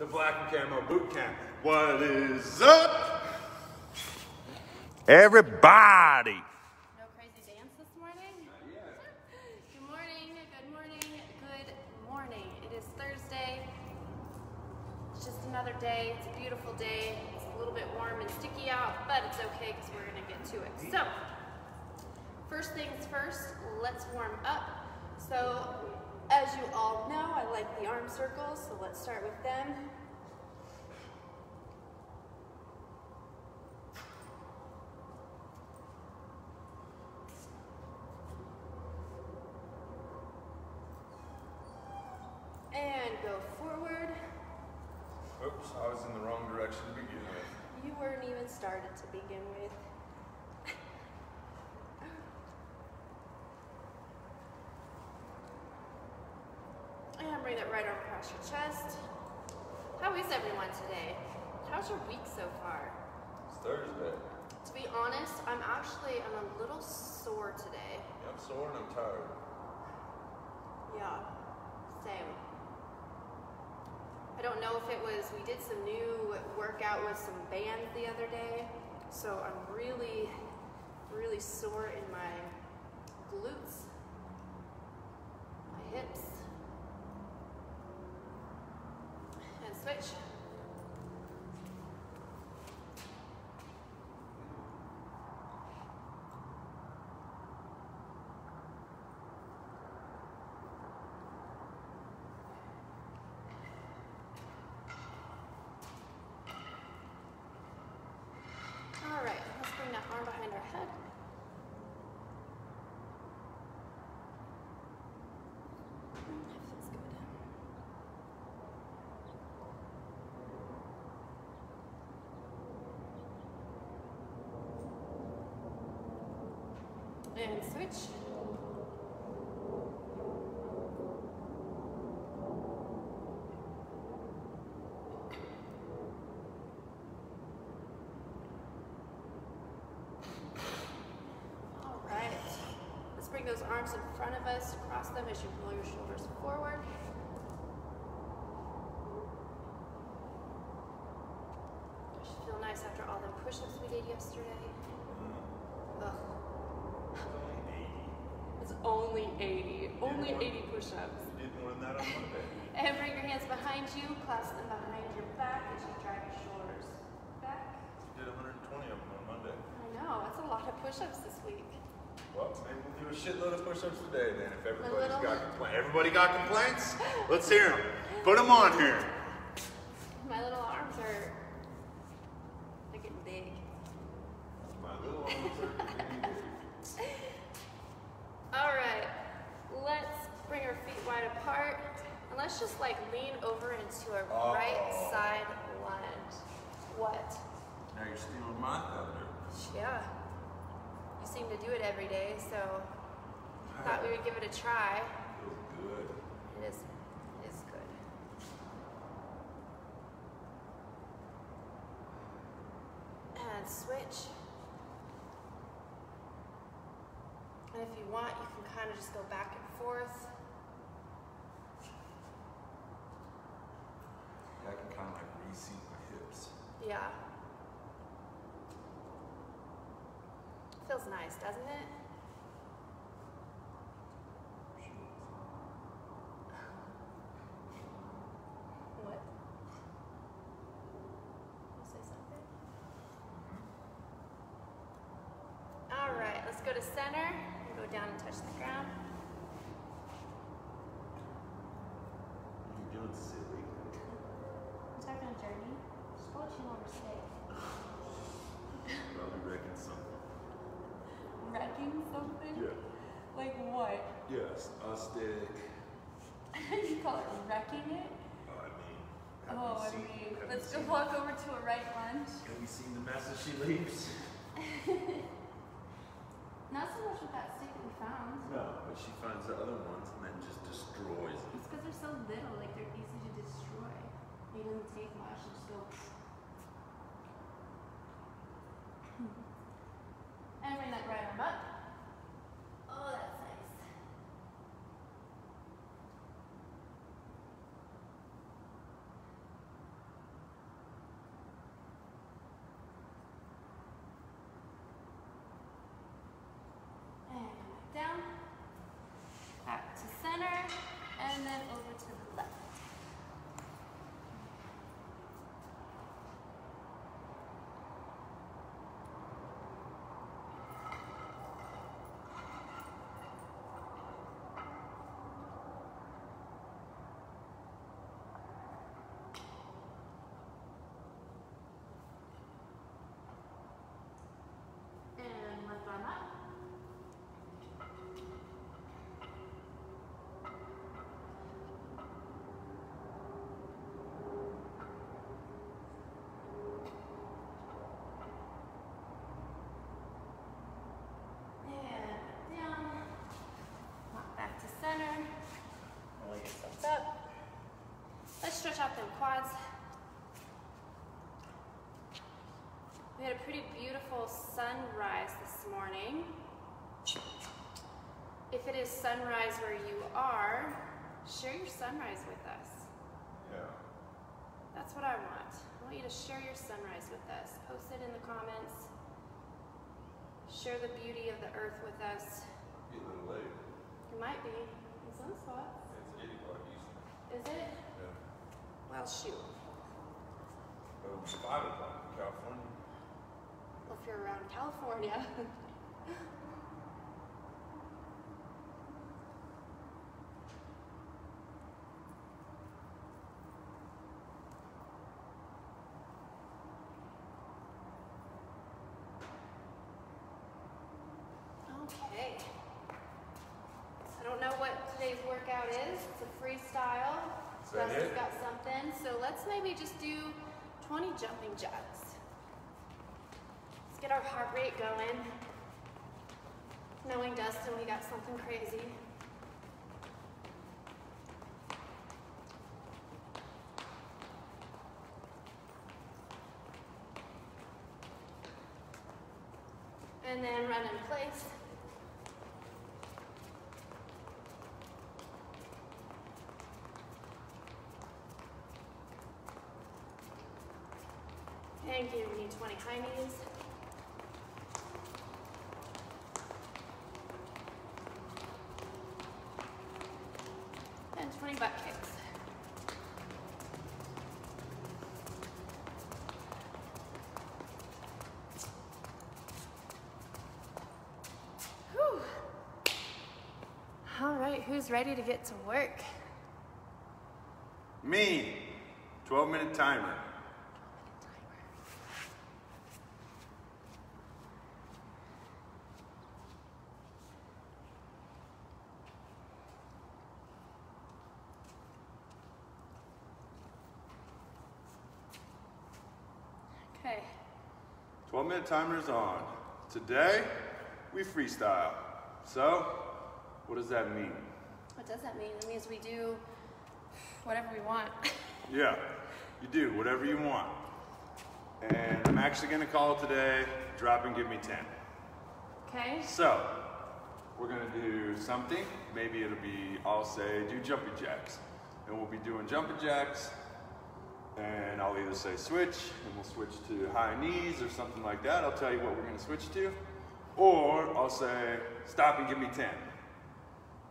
The Black and Camo Boot Camp. What is up, everybody? No crazy dance this morning? Not yet. Good morning, good morning, good morning. It is Thursday. It's just another day. It's a beautiful day. It's a little bit warm and sticky out, but it's okay because we're going to get to it. So, first things first, let's warm up. So, as you all know, I like the arm circles, so let's start with them. And go forward. Oops, I was in the wrong direction to begin with. You weren't even started to begin with. And bring that right arm across your chest. How is everyone today? How's your week so far? It's Thursday. To be honest, I'm a little sore today. Yeah, I'm sore and I'm tired. Yeah, same. I don't know if it was, we did some new workout with some band the other day, so I'm really, really sore in my glutes, my hips. Switch. All right, let's bring that arm behind our head. And switch. All right. Let's bring those arms in front of us, cross them as you pull your shoulders forward. It should feel nice after all the push-ups we did yesterday. Ugh. It's only 80. Only 80 push-ups. You did more than that on Monday. And bring your hands behind you, clasp them behind your back as you drive your shoulders back. You did 120 of them on Monday. I know, that's a lot of push-ups this week. Well, maybe we'll do a shitload of push-ups today then. If everybody's got complaints. Everybody got complaints? Let's hear them. Put them on here. My little arms are getting big. My little arms are getting big. All right, let's bring our feet wide apart, and let's just like lean over into a right side lunge. What? Now you're stealing my thunder. Yeah. You seem to do it every day, so I thought we would give it a try. It feels good. It is good. And switch. And if you want, you can kind of just go back and forth. Yeah, I can kind of like reseat my hips. Yeah. Feels nice, doesn't it? What? You say something? All right, let's go to center. Go down and touch the ground. What are you doing, silly? I'm talking on Journey. Just watch you on mistake. Probably wrecking something. Wrecking something? Yeah. Like what? Yes, a stick. You call it wrecking it? I mean. Let's just walk over to a right lunge. Have you seen the message she leaves? Not so much with that stick we found. No, but she finds the other ones and then just destroys them. It's because they're so little, like they're easy to destroy. It doesn't take much, just go. And bring that right arm up. Oh, that's nice. and then over to the left. Stretch out them quads. We had a pretty beautiful sunrise this morning. If it is sunrise where you are, share your sunrise with us. Yeah. That's what I want. I want you to share your sunrise with us. Post it in the comments. Share the beauty of the earth with us. It'll be a little late. It might be in some spots. It's 8 o'clock Eastern. Is it? Yeah. Well, shoot. It'll be 5 o'clock in California. Well, if you're around California. Okay. I don't know what today's workout is. It's a freestyle. Dustin's got something, so let's maybe just do 20 jumping jacks. Let's get our heart rate going. Knowing Dustin, we got something crazy. And then run in place. Thank you. We need 20 high knees. And 20 butt kicks. Whew. All right, who's ready to get to work? Me. 12-minute timer. Okay. 12-minute timer is on. Today, we freestyle. So, what does that mean? What does that mean? It means we do whatever we want. Yeah, you do whatever you want. And I'm actually going to call it today, drop and give me 10. Okay. So, we're going to do something. Maybe it'll be, I'll say, do jumping jacks. And we'll be doing jumping jacks. And I'll either say switch, and we'll switch to high knees or something like that. I'll tell you what we're going to switch to. Or I'll say, stop and give me 10.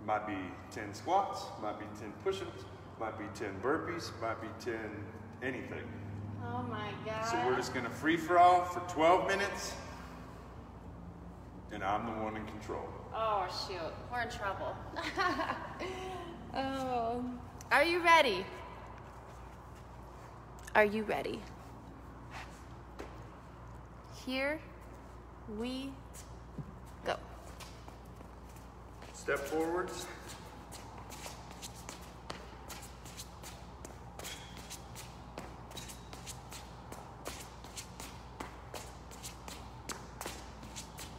Might be 10 squats, might be 10 push-ups, might be 10 burpees, might be 10 anything. Oh my God. So we're just going to free-for-all for 12 minutes, and I'm the one in control. Oh, shoot. We're in trouble. Oh. Are you ready? Are you ready? Here we go. Step forwards.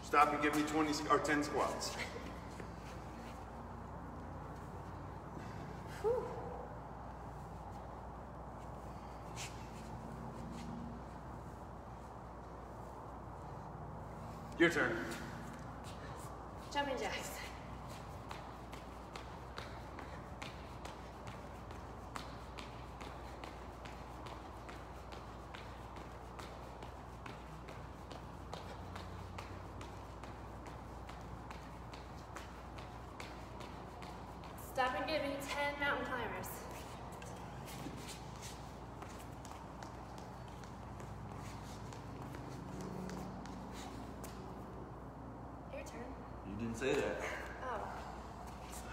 Stop and give me 20 or 10 squats. Your turn. Jumping jacks. Dr. Gibby, 10 mountain climbers. Your turn. You didn't say that.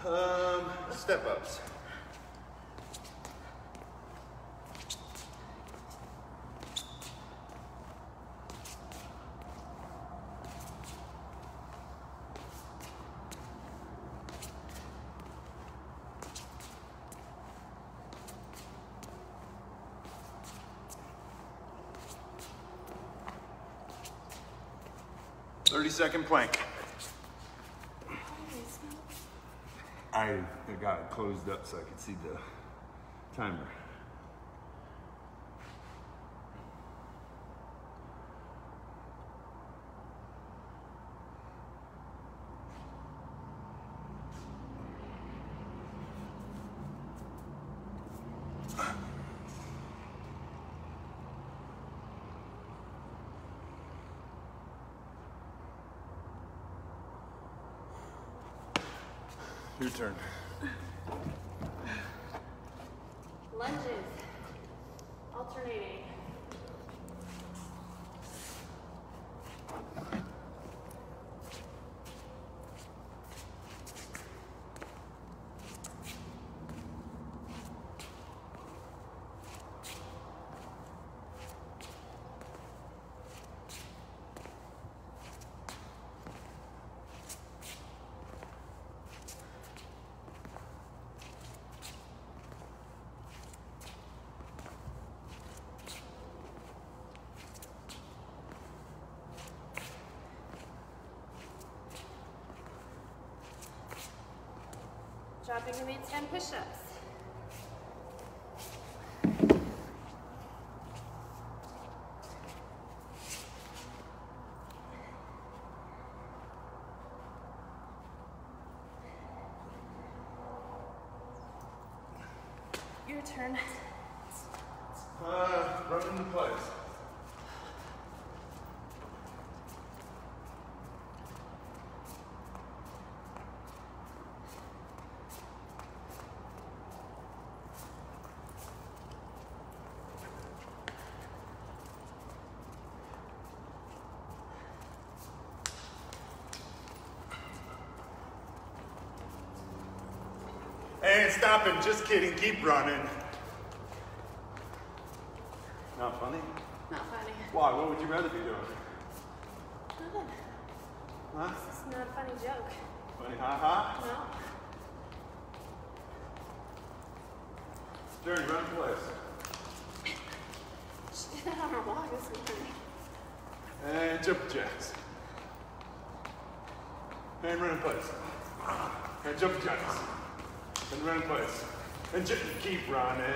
Oh. Step-ups. Second plank. I got it closed up so I could see the timer. Your turn. Lunges. Alternating. Dropping to make 10 push-ups. Your turn. Run into place. Ain't stopping, just kidding, keep running. Not funny? Not funny. Why? What would you rather be doing? Nothing. Huh? This is not a funny joke. Funny ha-ha? No. Jerry, run in place. She did that on her walk this morning. And jump jacks. And run in place. And jump jacks. And run in place. And just keep running.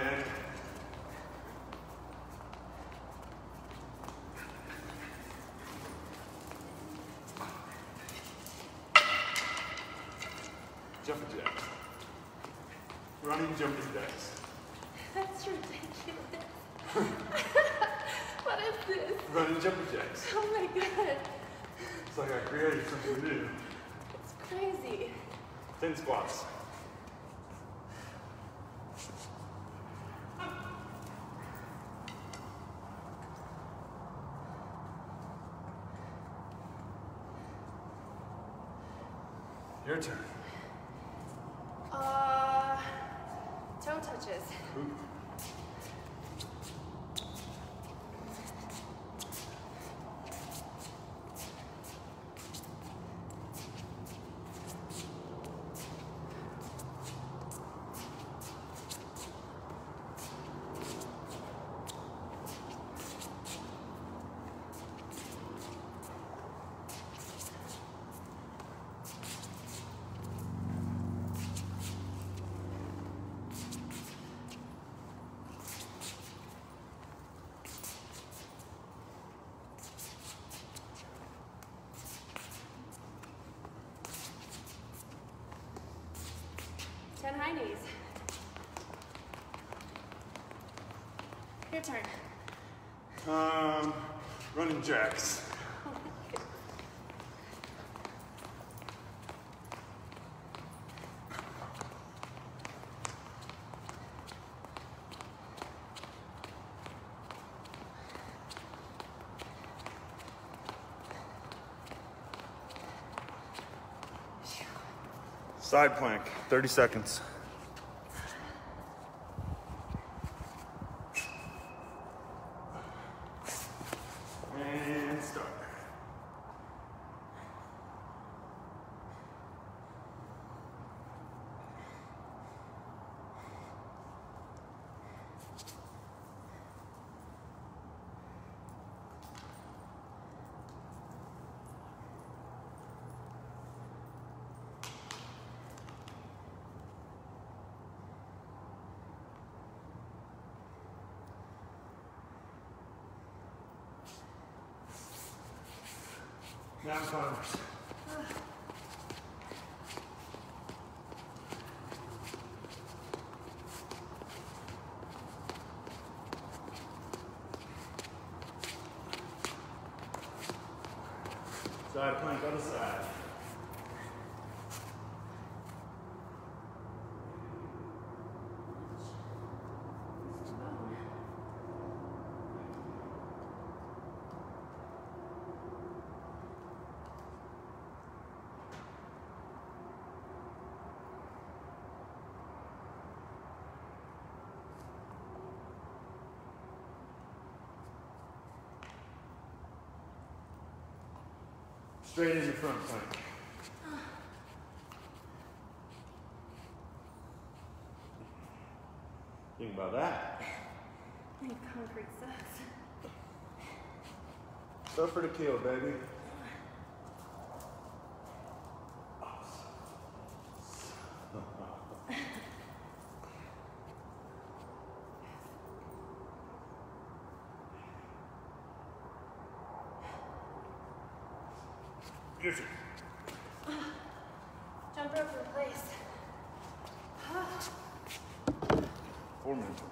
Jumping jacks. Running jumping jacks. That's ridiculous. What is this? Running jumping jacks. Oh my god. It's like I created something new. It's crazy. 10 squats. Your turn. Toe touches. Ooh. High knees. Your turn. Running jacks. Side plank, 30 seconds. And start. Now climbers. Side plank on the side. Straight in the front plank. Think about that. I think concrete sucks. Suffer to kill, baby. Beautiful. Jump rope in place. 4 minutes.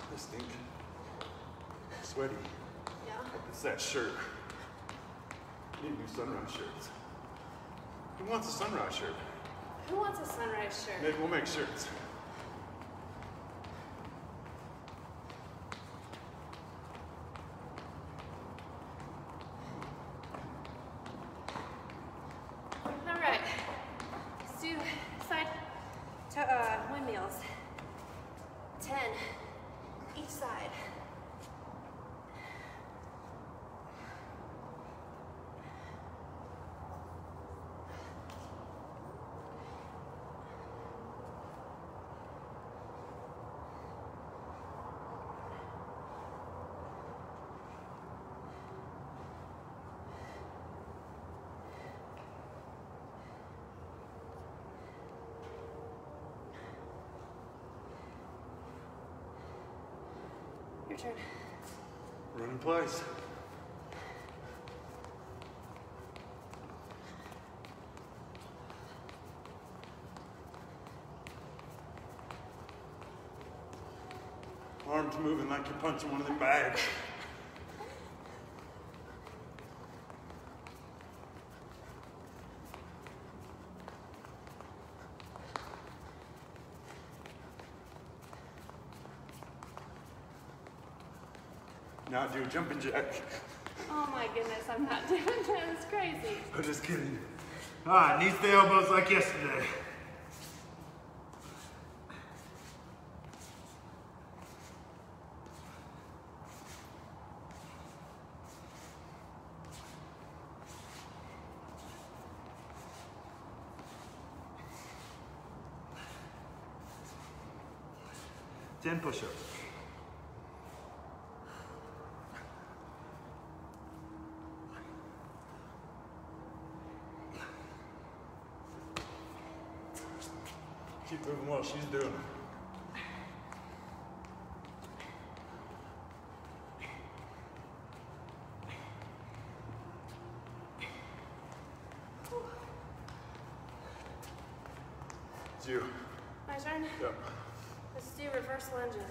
I stink. Sweaty. Yeah. It's that shirt. I need new sunrise shirts. Who wants a sunrise shirt? Who wants a sunrise shirt? Maybe we'll make shirts. Windmills, 10 each side. Your turn. Run in place. Arms moving like you're punching one of them bags. Now do a jumping jack. Oh my goodness, I'm not doing that. It's crazy. I'm just kidding. All right, knees to elbows like yesterday. Ten push-ups. Keep moving while she's doing it. It's you. My turn? Yep. Let's do reverse lunges.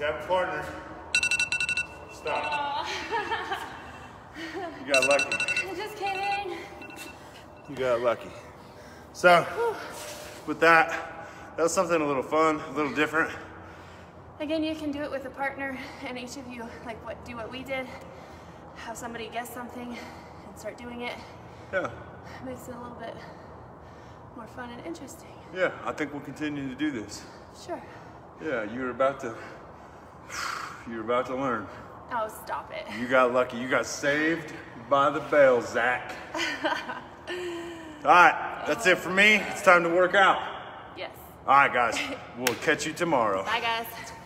Jab corner. Stop. You got lucky. I just came in. You got lucky. So, with that was something a little fun, a little different. Again, you can do it with a partner, and each of you do what we did. Have somebody guess something and start doing it. Yeah. It makes it a little bit more fun and interesting. Yeah, I think we'll continue to do this. Sure. Yeah, you were about to learn. Oh, stop it. You got lucky. You got saved by the bell, Zach. All right, that's it for me. It's time to work out. Yes. All right, guys. We'll catch you tomorrow. Bye, guys.